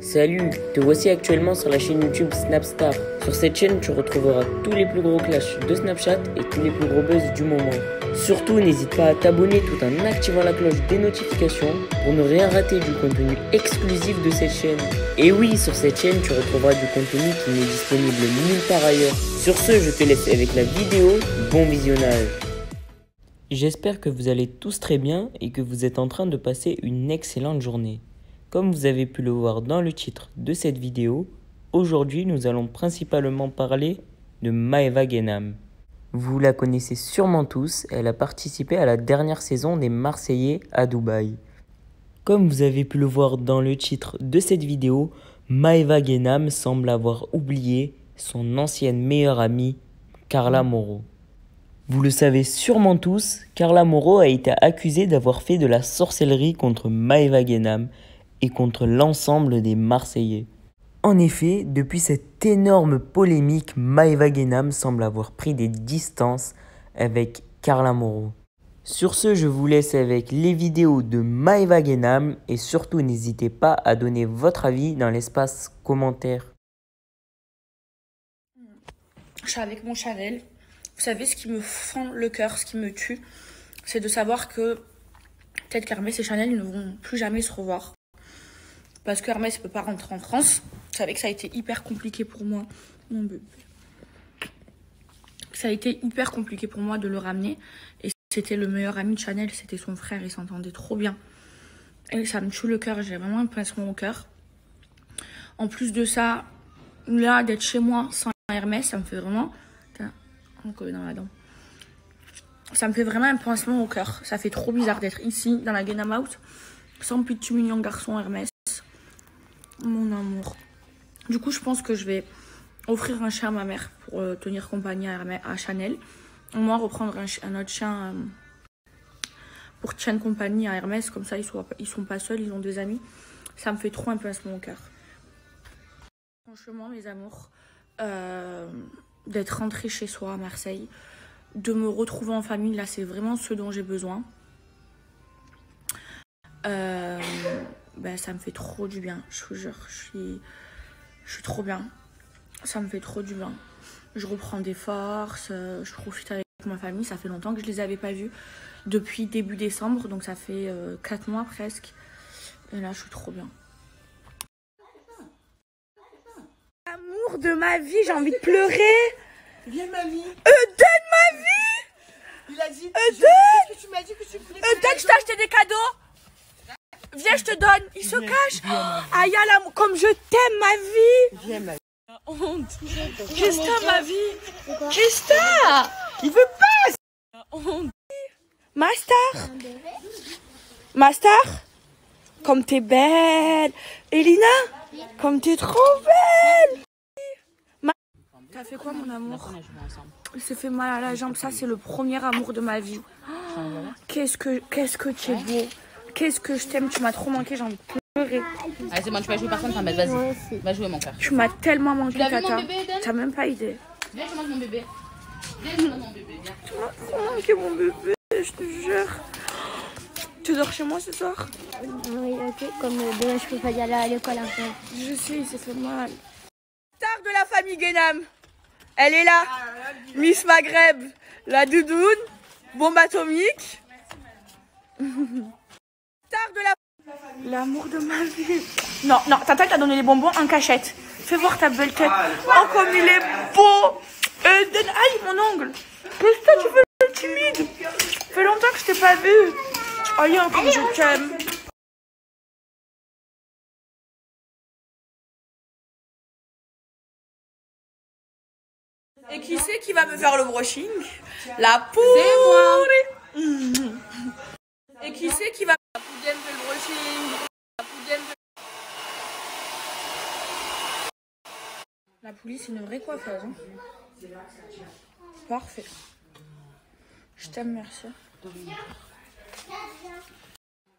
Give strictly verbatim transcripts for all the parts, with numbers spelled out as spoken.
Salut, te voici actuellement sur la chaîne YouTube Snapstar. Sur cette chaîne, tu retrouveras tous les plus gros clashs de Snapchat et tous les plus gros buzz du moment. Surtout, n'hésite pas à t'abonner tout en activant la cloche des notifications pour ne rien rater du contenu exclusif de cette chaîne. Et oui, sur cette chaîne, tu retrouveras du contenu qui n'est disponible nulle part ailleurs. Sur ce, je te laisse avec la vidéo. Bon visionnage. J'espère que vous allez tous très bien et que vous êtes en train de passer une excellente journée. Comme vous avez pu le voir dans le titre de cette vidéo, aujourd'hui nous allons principalement parler de Maeva Ghennam. Vous la connaissez sûrement tous, elle a participé à la dernière saison des Marseillais à Dubaï. Comme vous avez pu le voir dans le titre de cette vidéo, Maeva Ghennam semble avoir oublié son ancienne meilleure amie, Carla Moreau. Vous le savez sûrement tous, Carla Moreau a été accusée d'avoir fait de la sorcellerie contre Maeva Ghennam et contre l'ensemble des Marseillais. En effet, depuis cette énorme polémique, Maeva Ghennam semble avoir pris des distances avec Carla Moreau. Sur ce, je vous laisse avec les vidéos de Maeva Ghennam et surtout n'hésitez pas à donner votre avis dans l'espace commentaire. Je suis avec mon Chanel. Vous savez, ce qui me fend le cœur, ce qui me tue, c'est de savoir que peut-être qu'Hermès et Chanel ne vont plus jamais se revoir. Parce que Hermès ne peut pas rentrer en France. Vous savez que ça a été hyper compliqué pour moi. Mon bébé. Ça a été hyper compliqué pour moi de le ramener. Et c'était le meilleur ami de Chanel. C'était son frère. Ils s'entendaient trop bien. Et ça me tue le cœur. J'ai vraiment un pincement au cœur. En plus de ça, là, d'être chez moi sans Hermès, ça me fait vraiment... Encore dans la dent. Ça me fait vraiment un pincement au cœur. Ça fait trop bizarre d'être ici, dans la Ghennam House, sans petit mignon garçon Hermès. Mon amour. Du coup, je pense que je vais offrir un chien à ma mère pour euh, tenir compagnie à, Hermès, à Chanel. Moi, reprendre un, un autre chien euh, pour tenir compagnie à Hermès. Comme ça, ils sont, ils sont pas seuls, ils ont des amis. Ça me fait trop un pincement au cœur. Franchement, mes amours, euh, d'être rentrée chez soi à Marseille, de me retrouver en famille, là, c'est vraiment ce dont j'ai besoin. Euh... Ben, ça me fait trop du bien, je vous jure, je suis, je suis trop bien, ça me fait trop du bien. Je reprends des forces, je profite avec ma famille, ça fait longtemps que je les avais pas vus, depuis début décembre, donc ça fait euh, quatre mois presque, et là je suis trop bien. Amour de ma vie, j'ai envie de pleurer. Viens mamie. Eden, ma vie. Il a dit, Eden, tu m'as dit que tu voulais... Eden, je t'ai acheté des cadeaux. Viens, je te donne. Il se viens, cache. Viens, oh, aïe, la... comme je t'aime, ma vie. Viens, ma vie. La honte. Qu'est-ce que ma vie? Qu'est-ce que il veut pas. La honte. Ma star. Ma star. Comme t'es belle. Elina. Comme t'es trop belle. Ma... T'as fait quoi, mon amour? Il s'est fait mal à la jambe. Ça, c'est le premier amour de ma vie. Oh, qu'est-ce que qu'est-ce que tu es beau. Qu'est-ce que je t'aime, tu m'as trop manqué, j'ai envie de pleurer. Allez, c'est bon, tu vas jouer personne, t'en bats, vas-y. Va jouer, mon cœur. Tu m'as tellement manqué, Tata. T'as même pas idée. Viens, je mange mon bébé. Viens, je mange mon bébé. Tu m'as trop manqué, mon bébé, je te jure. Tu dors chez moi ce soir? Oui, ok, comme demain, je peux pas y aller à l'école après. Je sais, c'est fait mal. Star de la famille Ghennam. Elle est là. Miss Maghreb, la doudoune, bombe atomique. L'amour de ma vie. Non, non, Tata t'a donné les bonbons en cachette. Fais voir ta belle tête. Oh, comme il est beau. Eden, aïe, mon ongle. Qu'est-ce que tu fais le timide? Ça fait longtemps que je t'ai pas vu. Aïe, oh, comme je t'aime. Et qui c'est qui va me faire le brushing? La poule. Et qui c'est qui va... La poudine fait le brushing. La poudine fait... La poulie, c'est une vraie coiffeuse. Hein. Parfait. Je t'aime, merci.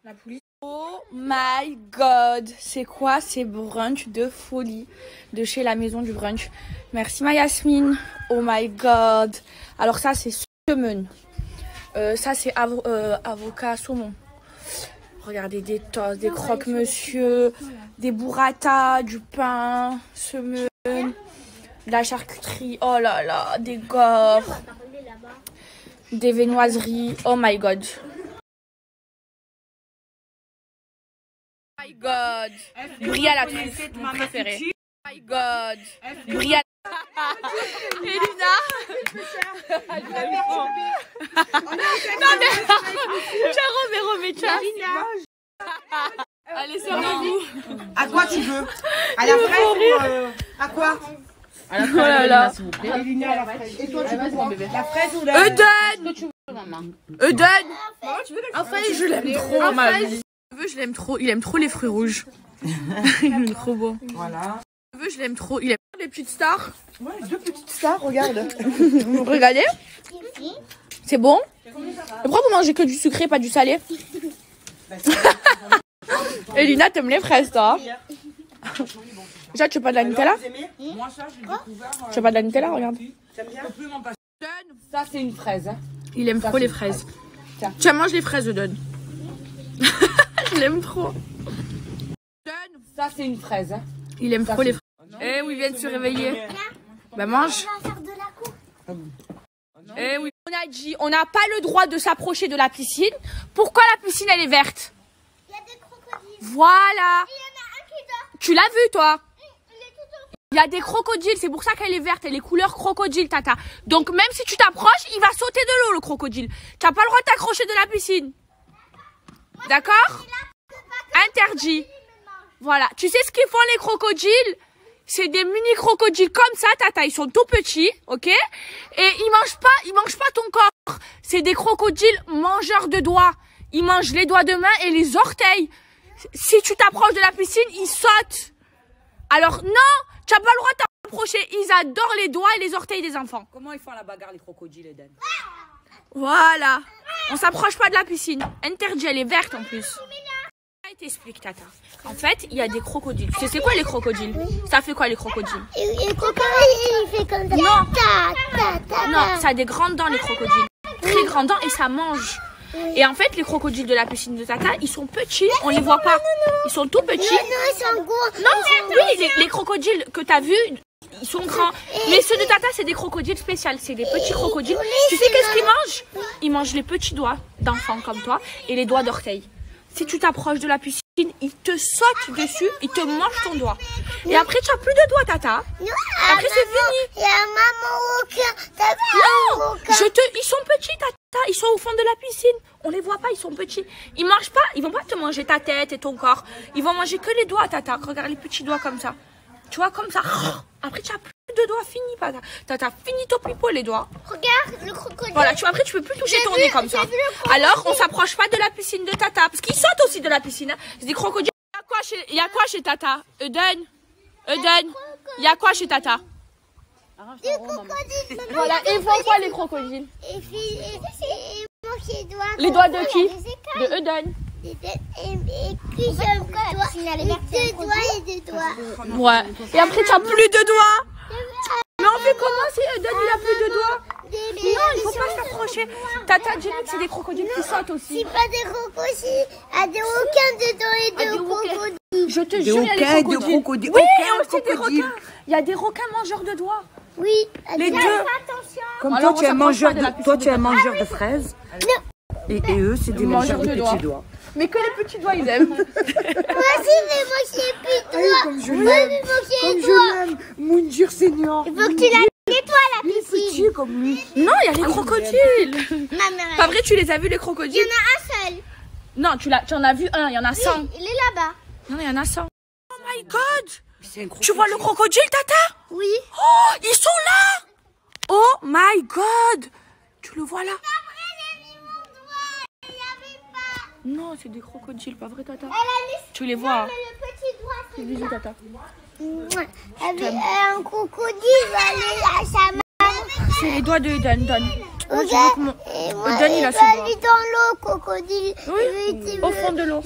La poulie... Oh my god. C'est quoi ces brunchs de folie de chez la maison du brunch? Merci, ma Yasmine. Oh my god. Alors ça, c'est semen. Euh, ça, c'est av euh, avocat saumon. regardez, des toasts, des croque-monsieur, des burrata, du pain, semoule, de la charcuterie, oh là là, des gaufres, des viennoiseries, oh my god. Oh my god, Bria la truffe, mon préféré. Oh my god, Bria. Elina. Non mais, Jérôme et Romécha. Allez, c'est vous. À quoi tu veux? À la fraise ou à quoi? À la fraise, s'il vous plaît. Elina, à la fraise. Et toi, tu veux quoi? La fraise ou la... Eden. Eden. Enfin, je l'aime trop, ma vie. Je l'aime trop, il aime trop les fruits rouges. Il est trop beau. Voilà. Je l'aime trop, il aime trop les petites stars. Ouais, deux petites stars, regarde. Regardez. C'est bon. Pourquoi vous mangez que du sucré, pas du salé? Elina, t'aimes les fraises, toi? Déjà, tu veux pas de la Nutella? Tu veux pas de la Nutella, regarde. Ça, c'est une fraise. Il aime trop les fraises. Tiens, mange les fraises, Eden. Je l'aime trop. Ça, c'est une fraise. Il aime ça, trop les fraises. Oh eh oui, ils viennent se réveiller. Là, bah mange. Oh eh oui. On a dit, on n'a pas le droit de s'approcher de la piscine. Pourquoi la piscine, elle est verte? Il y a des crocodiles. Voilà. Et il y en a un qui dort. Tu l'as vu, toi? Il y a des crocodiles, c'est pour ça qu'elle est verte. Elle est couleur crocodile, tata. Donc même si tu t'approches, il va sauter de l'eau, le crocodile. Tu n'as pas le droit de t'accrocher de la piscine. D'accord? Interdit. Voilà. Tu sais ce qu'ils font, les crocodiles? C'est des mini crocodiles comme ça, tata. Ils sont tout petits, ok? Et ils mangent pas, ils mangent pas ton corps. C'est des crocodiles mangeurs de doigts. Ils mangent les doigts de main et les orteils. Si tu t'approches de la piscine, ils sautent. Alors non, tu n'as pas le droit de t'approcher. Ils adorent les doigts et les orteils des enfants. Comment ils font la bagarre, les crocodiles, Eden? Voilà. On s'approche pas de la piscine. Interdit, elle est verte en plus. T'explique, tata. En fait, il y a des crocodiles. Tu sais c'est quoi les crocodiles? Ça fait quoi les crocodiles? Les crocodiles, ils font comme ça. Non, non, ça a des grandes dents, les crocodiles. Très grandes dents et ça mange. Et en fait, les crocodiles de la piscine de tata, ils sont petits, on les voit pas. Ils sont tout petits. Non, non, ils sont gros. Non, oui, les, les crocodiles que t'as vus, ils sont grands. Mais ceux de tata, c'est des crocodiles spéciaux. C'est des petits crocodiles. Tu sais qu'est-ce qu'ils mangent? Ils mangent les petits doigts d'enfants comme toi et les doigts d'orteils. Si tu t'approches de la piscine, il te saute dessus, il te mange ton doigt. Et après, tu n'as plus de doigts, tata. Après, c'est fini. Il y a maman au cœur. Non, ils sont petits, tata. Ils sont au fond de la piscine. On les voit pas, ils sont petits. Ils mangent pas, ils vont pas te manger ta tête et ton corps. Ils vont manger que les doigts, tata. Regarde les petits doigts comme ça. Tu vois, comme ça. Après, tu n'as plus de doigts, fini, tata. Tata, fini ton pipo, les doigts. Regarde le crocodile. Voilà, tu vois, après, tu peux plus toucher ton nez comme ça. Alors, on s'approche pas de la piscine de tata. Parce qu'ils sautent aussi de la piscine. Hein. C'est des crocodiles. Il y a quoi chez, il y a quoi chez tata? Eden? Eden? Il y a quoi chez tata? Des crocodiles. Maman. Voilà, et ils font quoi, les crocodiles? Et puis, ils mangent les doigts. Les doigts de qui? De Eden. Et puis en fait, doigts, deux doigts et deux doigts. Ouais. Et après tu as plus de doigts. Mais on fait comment si Eden il a plus de doigts? Non, il faut pas s'approcher. Tata dit que c'est des crocodiles qui sautent aussi. C'est pas des crocodiles. À des requins dedans et des crocodiles. Je te jure, il y a des crocodiles. Oui, aussi des requins. Il y a des requins mangeurs de doigts. Oui. Les deux. Comme toi tu es mangeur de, toi tu es mangeur de fraises. Et eux c'est des mangeurs de petits doigts. Mais que les petits doigts, ils aiment. Moi aussi, mais moi, j'ai plus de doigts. Comme je l'aime. Comme je l'aime. Mon Dieu Seigneur. Il faut que tu la nettoies, la piscine. Il est petit comme lui. Non, il y a les crocodiles. Pas vrai, tu les as vus, les crocodiles? Il y en a un seul. Non, tu en as vu un. Il y en a cent. Il est là-bas. Non, il y en a cent. Oh my god. Tu vois le crocodile, tata? Oui. Oh, ils sont là. Oh my god. Tu le vois là? Non, c'est des crocodiles, pas vrai, tata? Tu les vois? Non, mais le petit doigt, c'est bisous, tata. Elle a un crocodile, elle est à sa main. C'est les doigts de Eden, donne. Regarde, Eden, il a ses doigts. Il est dans l'eau, crocodile. Oui, au fond de l'eau.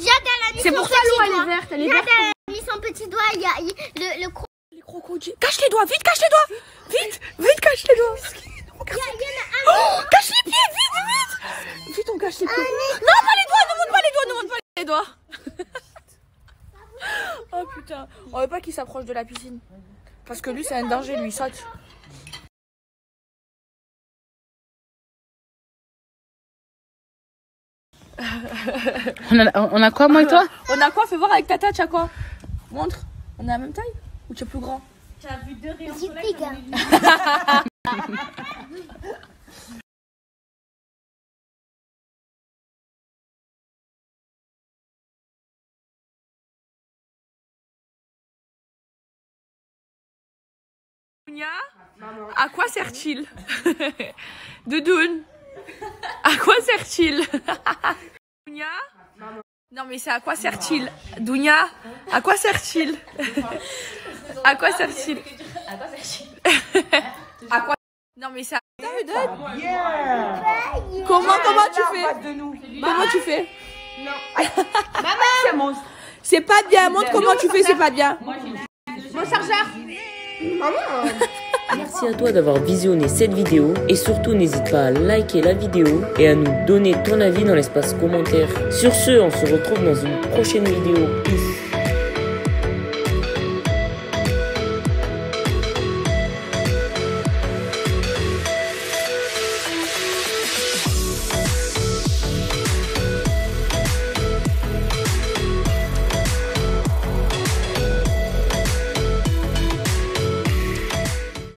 C'est pour ça que l'eau, elle est verte, elle est verte. Elle a mis son petit doigt, il y a le crocodile. Les crocodiles. Cache les doigts, vite, cache les doigts. Vite, vite, cache les doigts. Il y en a un. Cache les pieds, vite, vite. Vite, on cache les pieds. Non, pas les doigts, ne monte pas les doigts. ne monte pas les doigts. Oh putain, on veut pas qu'il s'approche de la piscine. Parce que lui c'est un danger, lui il saute. On a, on a quoi moi et toi? On a quoi? Fais voir avec ta tâche à quoi? Montre. On a la même taille? Ou tu es plus grand? Tu as vu deux rayons soleil. À quoi sert-il? Doudoune. À quoi sert-il? Dounia. Non mais c'est à quoi sert-il? Dounia. À quoi sert-il? À quoi sert-il? À quoi sert-il? À quoi? Non mais ça. Comment comment tu fais? Comment tu fais? Non. Maman. C'est pas bien. Montre comment tu fais. C'est pas bien. Mon chargeur. Maman. Merci à toi d'avoir visionné cette vidéo et surtout n'hésite pas à liker la vidéo et à nous donner ton avis dans l'espace commentaire. Sur ce, on se retrouve dans une prochaine vidéo. Peace.